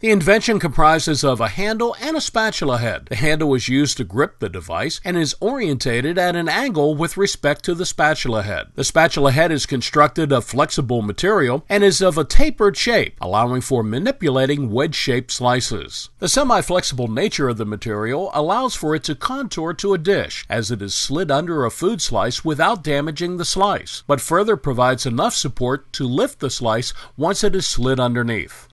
The invention comprises of a handle and a spatula head. The handle is used to grip the device and is orientated at an angle with respect to the spatula head. The spatula head is constructed of flexible material and is of a tapered shape, allowing for manipulating wedge-shaped slices. The semi-flexible nature of the material allows for it to contour to a dish, as it is slid under a food slice without damaging the slice, but further provides enough support to lift the slice once it is slid underneath.